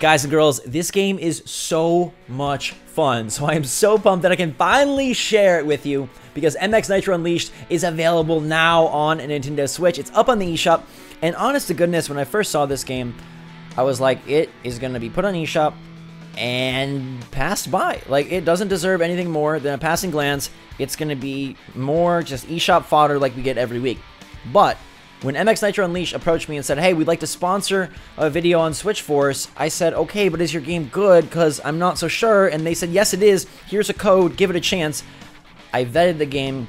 Guys and girls, this game is so much fun, so I am so pumped that I can finally share it with you, because MX Nitro Unleashed is available now on a Nintendo Switch. It's up on the eShop, and honest to goodness, when I first saw this game, I was like, it is going to be put on eShop and passed by. Like, it doesn't deserve anything more than a passing glance. It's going to be more just eShop fodder like we get every week. But when MX Nitro Unleashed approached me and said, hey, we'd like to sponsor a video on Switch Force, I said, okay, but is your game good? Because I'm not so sure. And they said, yes, it is. Here's a code. Give it a chance. I vetted the game,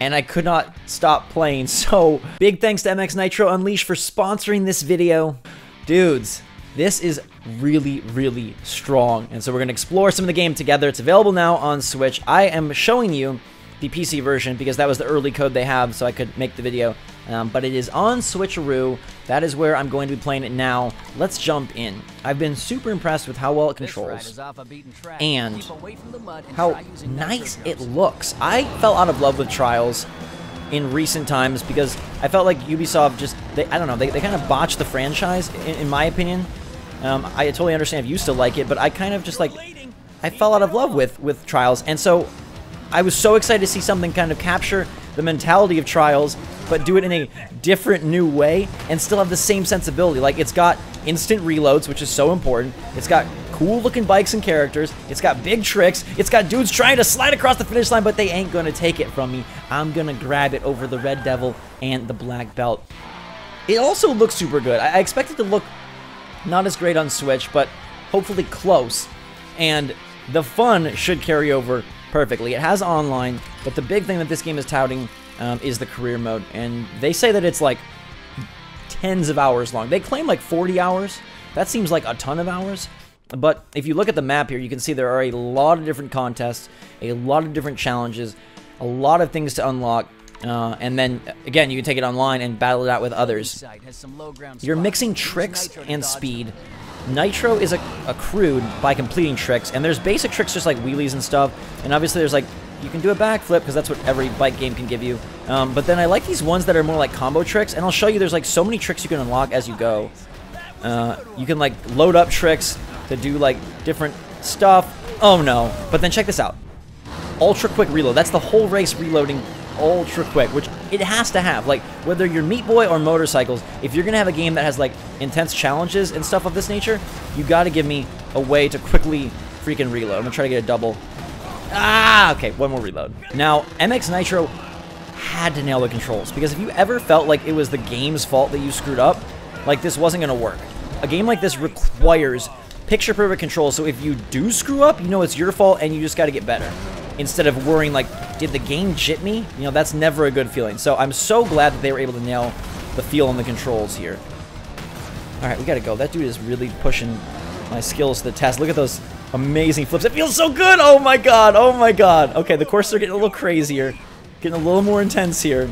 and I could not stop playing. So big thanks to MX Nitro Unleashed for sponsoring this video. Dudes, this is really, really strong. And so we're going to explore some of the game together. It's available now on Switch. I am showing you the PC version because that was the early code they have, so I could make the video. But it is on Switcheroo. That is where I'm going to be playing it now. Let's jump in. I've been super impressed with how well it controls and how nice it looks. I fell out of love with Trials in recent times because I felt like Ubisoft just, I don't know, they kind of botched the franchise, in my opinion. I totally understand if you still like it, but I kind of just like, I fell out of love with Trials. And so I was so excited to see something kind of capture the mentality of Trials, but do it in a different new way and still have the same sensibility. Like, it's got instant reloads, which is so important. It's got cool looking bikes and characters. It's got big tricks. It's got dudes trying to slide across the finish line, but they ain't gonna take it from me. I'm gonna grab it over the Red Devil and the Black Belt. It also looks super good. I expect it to look not as great on Switch, but hopefully close. And the fun should carry over perfectly. It has online, but the big thing that this game is touting is the career mode, and they say that it's like tens of hours long. They claim like 40 hours. That seems like a ton of hours, but if you look at the map here, you can see there are a lot of different contests, a lot of different challenges, a lot of things to unlock, and then again, you can take it online and battle it out with others. You're mixing tricks and speed. Nitro is accrued by completing tricks, and there's basic tricks just like wheelies and stuff, and obviously there's like, you can do a backflip because that's what every bike game can give you. But then I like these ones that are more like combo tricks, and I'll show you there's like so many tricks you can unlock as you go. You can like load up tricks to do like different stuff. Oh no, but then check this out. Ultra quick reload, that's the whole race reloading ultra quick, which it has to have. Like, whether you're Meat Boy or motorcycles, if you're gonna have a game that has like intense challenges and stuff of this nature, you gotta give me a way to quickly freaking reload. I'm gonna try to get a double. Ah, okay, one more reload. Now, MX Nitro had to nail the controls, because if you ever felt like it was the game's fault that you screwed up, like, this wasn't gonna work. A game like this requires picture-perfect controls, so if you do screw up, you know it's your fault and you just gotta get better. Instead of worrying, like, did the game jit me? You know, that's never a good feeling. So I'm so glad that they were able to nail the feel and the controls here. All right, we gotta go. That dude is really pushing my skills to the test. Look at those amazing flips. It feels so good. Oh my god. Oh my god. Okay, the courses are getting a little crazier. Getting a little more intense here.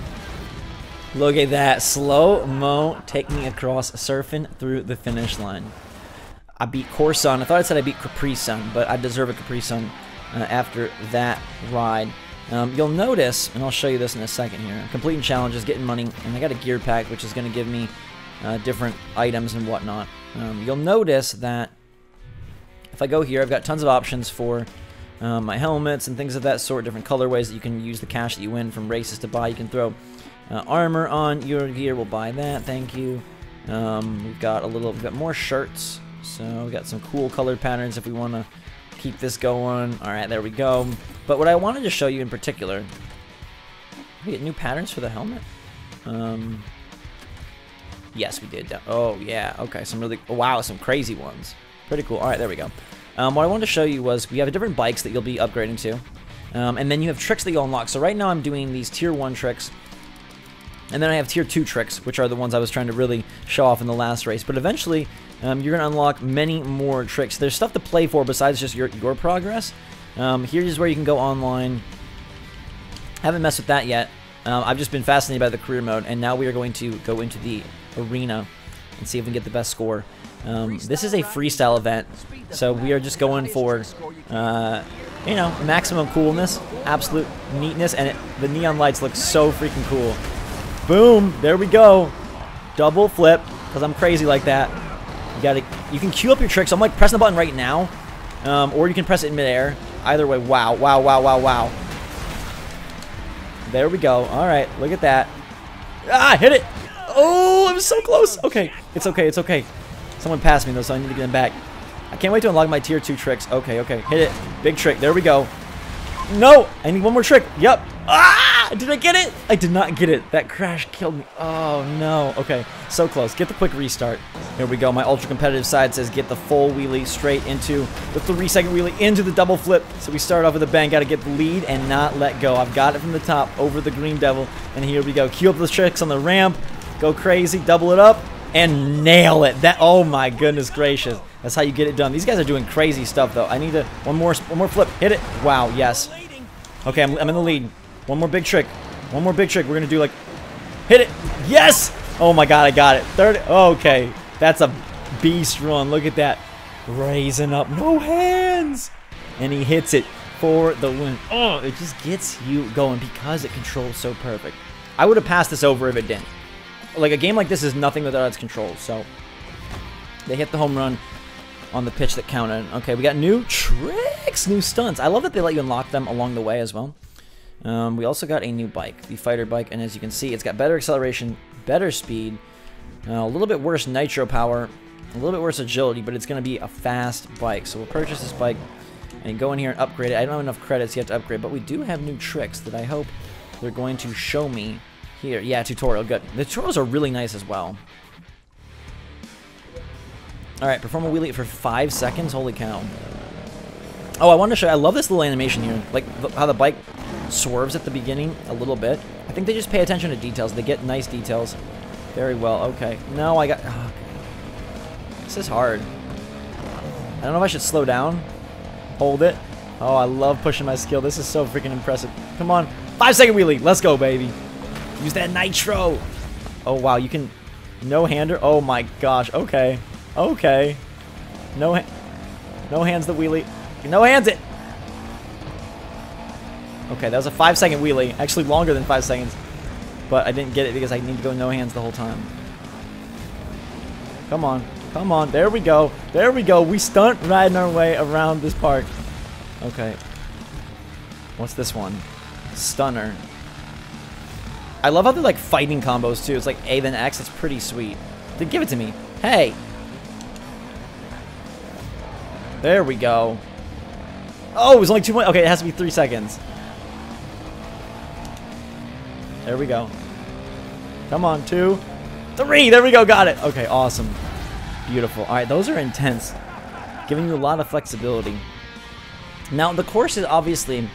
Look at that. Slow-mo take me across, surfing through the finish line. I beat Corson. I thought I said I beat Capri Sun, but I deserve a Capri Sun after that ride. You'll notice, and I'll show you this in a second here, completing challenges, getting money, and I got a gear pack, which is going to give me different items and whatnot. You'll notice that if I go here, I've got tons of options for my helmets and things of that sort, different colorways that you can use the cash that you win from races to buy. You can throw armor on your gear. We'll buy that. Thank you. We've got more shirts, so we've got some cool color patterns if we want to keep this going. All right, there we go. But what I wanted to show you in particular, we get new patterns for the helmet. Yes, we did. Oh yeah. Okay, some really, wow, some crazy ones. Pretty cool. All right, there we go. What I wanted to show you was we have different bikes that you'll be upgrading to, and then you have tricks that you'll unlock. So right now I'm doing these tier 1 tricks, and then I have tier 2 tricks, which are the ones I was trying to really show off in the last race. But eventually, you're going to unlock many more tricks. There's stuff to play for besides just your progress. Here's where you can go online. Haven't messed with that yet. I've just been fascinated by the career mode, and now we are going to go into the arena and see if we can get the best score. This is a freestyle event, so we are just going for, you know, maximum coolness, absolute neatness, and the neon lights look so freaking cool. Boom! There we go! Double flip, because I'm crazy like that. You can queue up your tricks. I'm like pressing the button right now, or you can press it in midair. Either way, wow, wow, wow, wow, wow. There we go. All right, look at that. Ah, hit it. Oh, I was so close. Okay, it's okay, it's okay. Someone passed me though, so I need to get them back. I can't wait to unlock my tier 2 tricks. Okay, okay, hit it. Big trick. There we go. No, I need one more trick. Yep. Ah, did I get it? I did not get it. That crash killed me. Oh no. Okay, so close. Get the quick restart. There we go. My ultra competitive side says get the full wheelie straight into the 3-second wheelie into the double flip. So we start off with a bang. Got to get the lead and not let go. I've got it from the top over the green devil. And here we go. Cue up the tricks on the ramp. Go crazy. Double it up. And nail it. That, oh my goodness gracious. That's how you get it done. These guys are doing crazy stuff though. I need to, one more flip. Hit it. Wow, yes. Okay, I'm in the lead. One more big trick. One more big trick. We're gonna do like, hit it. Yes! Oh my god, I got it. Third. Okay. That's a beast run. Look at that. Raising up. No hands. And he hits it for the win. Oh, it just gets you going because it controls so perfect. I would have passed this over if it didn't. Like, a game like this is nothing without its controls, so they hit the home run on the pitch that counted. Okay, we got new tricks, new stunts. I love that they let you unlock them along the way as well. We also got a new bike, the fighter bike, and as you can see, it's got better acceleration, better speed, a little bit worse nitro power, a little bit worse agility, but it's going to be a fast bike. So we'll purchase this bike and go in here and upgrade it. I don't have enough credits yet to upgrade, but we do have new tricks that I hope they're going to show me. Here, yeah, tutorial, good. The tutorials are really nice as well. All right, perform a wheelie for 5 seconds. Holy cow. Oh, I wanted to show you, I love this little animation here. Like how the bike swerves at the beginning a little bit. I think they just pay attention to details. They get nice details. Very well, okay. No, I got, oh, this is hard. I don't know if I should slow down. Hold it. Oh, I love pushing my skill. This is so freaking impressive. Come on, 5-second wheelie. Let's go, baby. Use that nitro. Oh, wow. You can no-hander. Oh, my gosh. Okay. Okay. No hands the wheelie. No hands it. Okay, that was a 5-second wheelie. Actually, longer than 5 seconds. But I didn't get it because I need to go no hands the whole time. Come on. Come on. There we go. There we go. We stunt riding our way around this park. Okay. What's this one? Stunner. I love how they're like fighting combos too. It's like A then X. It's pretty sweet. Then give it to me. Hey. There we go. Oh, it was only 2 points. Okay, it has to be 3 seconds. There we go. Come on, 2, 3. There we go. Got it. Okay, awesome. Beautiful. All right, those are intense. Giving you a lot of flexibility. Now, the courses obviously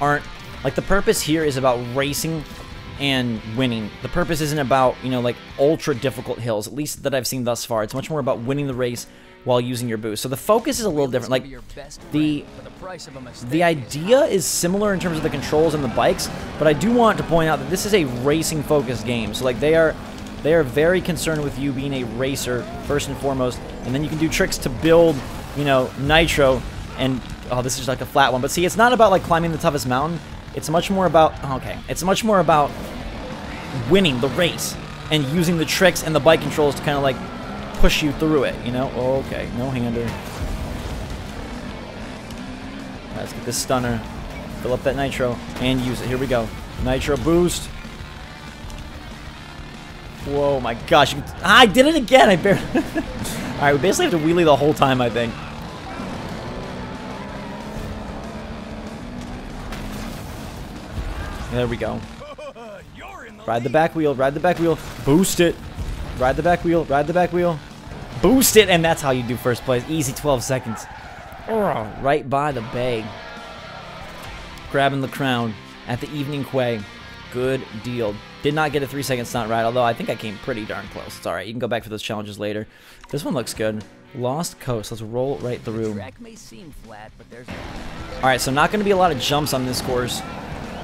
aren't like the purpose here is about racing and winning. The purpose isn't about, you know, like ultra difficult hills, at least that I've seen thus far. It's much more about winning the race while using your boost. So the focus is a little different. Like the idea is similar in terms of the controls and the bikes, but I do want to point out that this is a racing focused game. So like they are very concerned with you being a racer first and foremost, and then you can do tricks to build, you know, nitro. And oh, this is like a flat one, but see, it's not about like climbing the toughest mountain. It's much more about, okay, it's much more about winning the race and using the tricks and the bike controls to kind of like push you through it, you know? Okay, no-hander. Let's get this stunner, fill up that nitro, and use it. Here we go. Nitro boost. Whoa, my gosh. I did it again. I barely... All right, we basically have to wheelie the whole time, I think. There we go. Ride the back wheel, ride the back wheel, boost it. Ride the back wheel, ride the back wheel, boost it, and that's how you do first place. Easy 12 seconds. Oh, right by the bag. Grabbing the crown at the evening quay. Good deal. Did not get a 3-second stunt ride, although I think I came pretty darn close. It's all right. You can go back for those challenges later. This one looks good. Lost Coast. Let's roll right through. The track may seem flat, but there's... All right, so not going to be a lot of jumps on this course.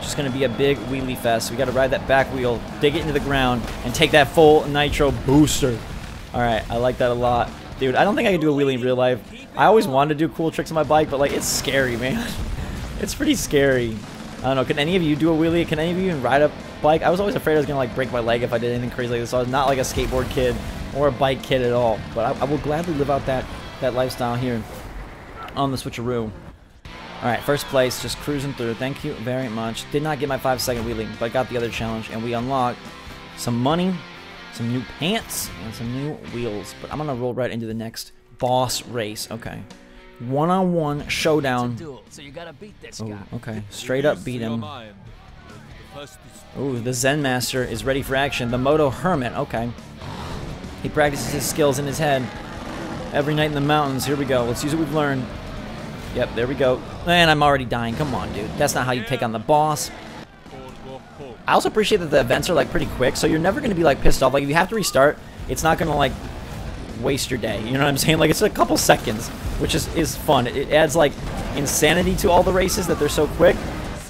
Just going to be a big wheelie fest. We got to ride that back wheel, dig it into the ground, and take that full nitro booster. All right, I like that a lot. Dude, I don't think I can do a wheelie in real life. I always wanted to do cool tricks on my bike, but, like, it's scary, man. It's pretty scary. I don't know. Can any of you do a wheelie? Can any of you even ride a bike? I was always afraid I was going to, like, break my leg if I did anything crazy like this. So I was not, like, a skateboard kid. or a bike kid at all. But I will gladly live out that lifestyle here on the Switcheroo. Alright, first place, just cruising through. Thank you very much. Did not get my 5-second wheelie, but I got the other challenge, and we unlocked some money, some new pants, and some new wheels. But I'm going to roll right into the next boss race. Okay. One-on-one showdown. Oh, okay. Straight up beat him. Ooh, the Zen Master is ready for action. The Moto Hermit. Okay. He practices his skills in his head every night in the mountains. Here we go. Let's use what we've learned. Yep, there we go. And I'm already dying. Come on, dude. That's not how you take on the boss. I also appreciate that the events are, like, pretty quick, so you're never going to be, like, pissed off. Like, if you have to restart, it's not going to, like, waste your day. You know what I'm saying? Like, it's a couple seconds, which is fun. It adds, like, insanity to all the races that they're so quick,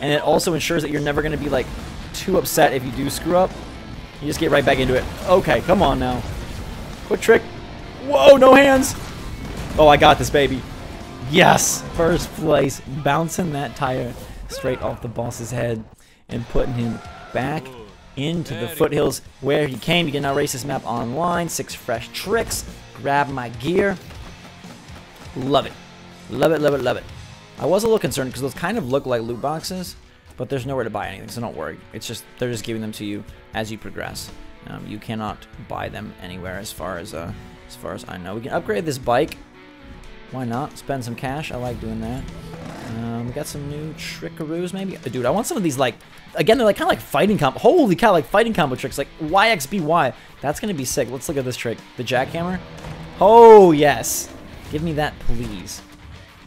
and it also ensures that you're never going to be, like, too upset if you do screw up. You just get right back into it. Okay, come on now. Quick trick. Whoa, no hands. Oh, I got this, baby. Yes, first place. Bouncing that tire straight off the boss's head and putting him back into the foothills where he came. You can now race this map online. 6 fresh tricks. Grab my gear. Love it. Love it, love it, love it. I was a little concerned because those kind of look like loot boxes, but there's nowhere to buy anything, so don't worry. It's just, they're just giving them to you as you progress. You cannot buy them anywhere as far as I know. We can upgrade this bike. Why not? Spend some cash. I like doing that. We got some new trickaroos, maybe? Dude, I want some of these, like, again, they're like kind of like fighting combo. Holy cow, like fighting combo tricks. Like, YXBY. That's going to be sick. Let's look at this trick. The jackhammer. Oh, yes. Give me that, please.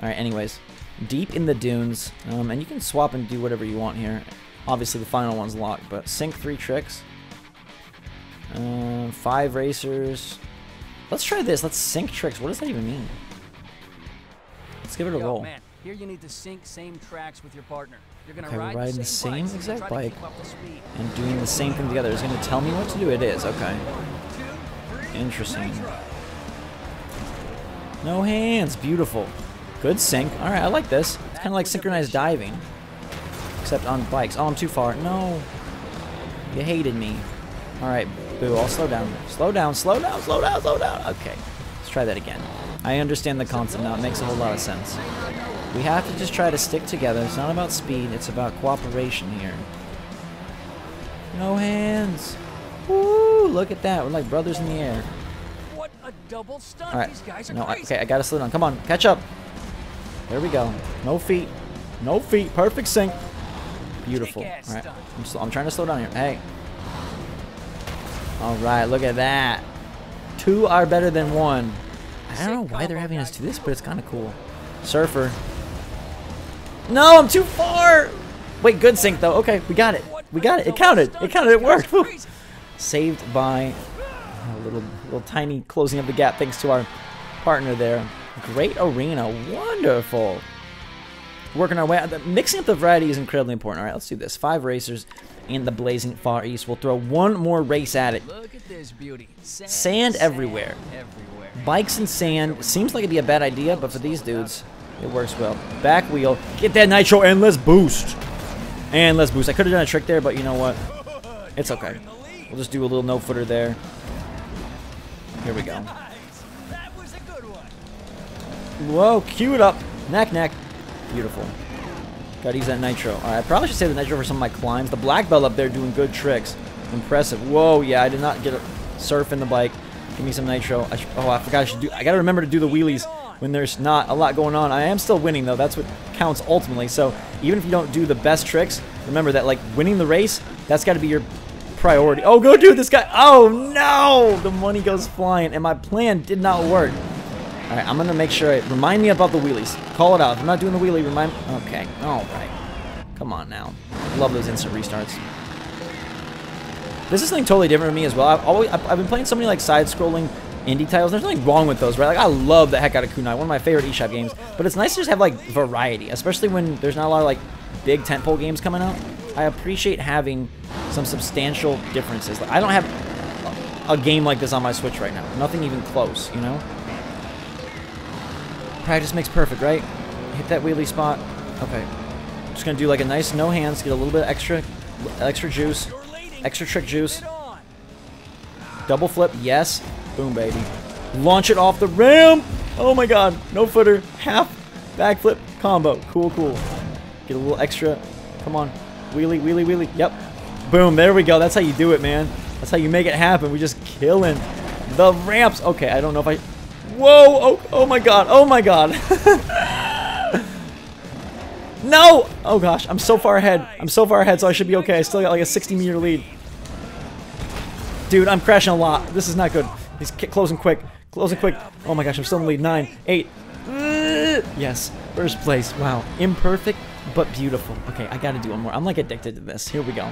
All right, anyways. Deep in the dunes. And you can swap and do whatever you want here. Obviously, the final one's locked, but sync 3 tricks. 5 racers. Let's try this. Let's sync tricks. What does that even mean? Let's give it a roll. Man, here you need to sync same tracks with your partner. You're gonna ride the same exact bike and doing the same thing together. It's going to tell me what to do. It is. Okay. Interesting. No hands. Beautiful. Good sync. All right. I like this. It's kind of like synchronized diving. Except on bikes. Oh, I'm too far. No. You hated me. All right. Boo. I'll slow down. Slow down. Slow down. Slow down. Slow down. Okay. Let's try that again. I understand the concept now. It makes a whole lot of sense. We have to just try to stick together. It's not about speed. It's about cooperation here. No hands. Woo! Look at that. We're like brothers in the air. What a double stunt. All right. These guys are crazy. Okay, I gotta slow down. Come on, catch up. There we go. No feet. No feet. Perfect sync. Beautiful. All right. I'm trying to slow down here. Hey. All right. Look at that. 2 are better than 1. I don't know why they're having us do this, but it's kind of cool. Surfer. No, I'm too far! Wait, good sync, though. Okay, we got it. We got it. It counted. It counted. It worked. Saved by a little tiny closing of the gap thanks to our partner there. Great arena. Wonderful. Working our way out. Mixing up the variety is incredibly important. All right, let's do this. 5 racers in the blazing Far East. We'll throw one more race at it. Look at this beauty. Sand everywhere. Bikes and sand seems like it'd be a bad idea, but for these dudes, it works well. Back wheel, get that nitro, and let's boost. And let's boost. I could have done a trick there, but you know what? It's okay. We'll just do a little no footer there. Here we go. Whoa, cue it up. Knack, knack. Beautiful. Gotta use that nitro. All right, I probably should save the nitro for some of my climbs. The black belt up there doing good tricks. Impressive. Whoa, yeah, I did not get a surf in the bike. Give me some nitro. I forgot I should do. I gotta remember to do the wheelies when there's not a lot going on. I am still winning though. That's what counts ultimately. So even if you don't do the best tricks, remember that like winning the race, that's got to be your priority. Oh, go dude, this guy. Oh no, the money goes flying, and my plan did not work. All right, I'm gonna make sure. Remind me about the wheelies. Call it out. If I'm not doing the wheelie, remind. Okay. All right. Come on now. Love those instant restarts. This is something totally different for me as well. I've been playing so many like side-scrolling indie titles. There's nothing wrong with those, right? Like I love the heck out of Kunai, one of my favorite eShop games. But it's nice to just have like variety, especially when there's not a lot of like big tentpole games coming out. I appreciate having some substantial differences. Like, I don't have a game like this on my Switch right now. Nothing even close, you know. Practice makes perfect, right? Hit that wheelie spot. Okay, just gonna do like a nice no hands, get a little bit of extra juice. Extra trick juice. Double flip, yes. Boom, baby. Launch it off the ramp. Oh my god. No footer. Half backflip combo. Cool, cool. Get a little extra. Come on. Wheelie, wheelie, wheelie. Yep. Boom. There we go. That's how you do it, man. That's how you make it happen. We're just killing the ramps. Okay, I don't know if I... Whoa. Oh my god. Oh my god. No. Oh gosh. I'm so far ahead. I'm so far ahead, so I should be okay. I still got like a 60-meter lead. Dude, I'm crashing a lot. This is not good. He's closing quick. Closing quick. Oh my gosh, I'm still in the lead. 9, 8. Yes. First place. Wow. Imperfect, but beautiful. Okay, I gotta do one more. I'm like addicted to this. Here we go.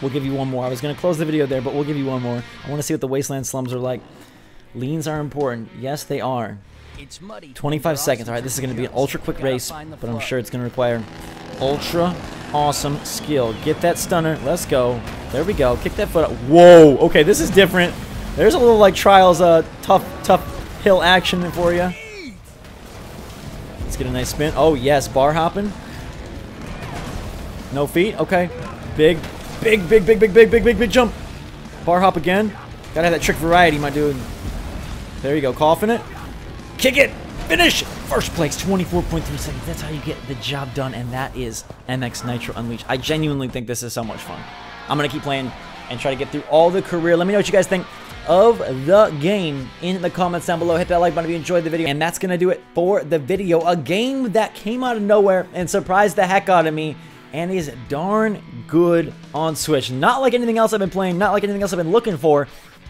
We'll give you one more. I was gonna close the video there, but we'll give you one more. I wanna see what the wasteland slums are like. Leans are important. Yes, they are. 25 seconds. Alright, this is gonna be an ultra quick race, but I'm sure it's gonna require ultra awesome skill. Get that stunner. Let's go. There we go. Kick that foot up. Whoa. Okay, this is different. There's a little like Trials tough hill action for you. Let's get a nice spin. Oh yes, bar hopping. No feet. Okay. Big jump. Bar hop again. Gotta have that trick variety, my dude. There you go. Coughing it. Kick it. Finish. First place, 24.3 seconds. That's how you get the job done, and that is MX Nitro Unleashed. I genuinely think this is so much fun. I'm going to keep playing and try to get through all the career. Let me know what you guys think of the game in the comments down below. Hit that like button if you enjoyed the video. And that's going to do it for the video. A game that came out of nowhere and surprised the heck out of me and is darn good on Switch. Not like anything else I've been playing, not like anything else I've been looking for,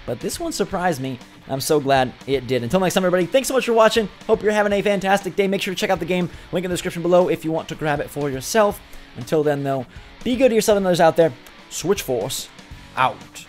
but this one surprised me. I'm so glad it did. Until next time, everybody, thanks so much for watching. Hope you're having a fantastic day. Make sure to check out the game. Link in the description below if you want to grab it for yourself. Until then, though, be good to yourself and others out there. Switch Force out.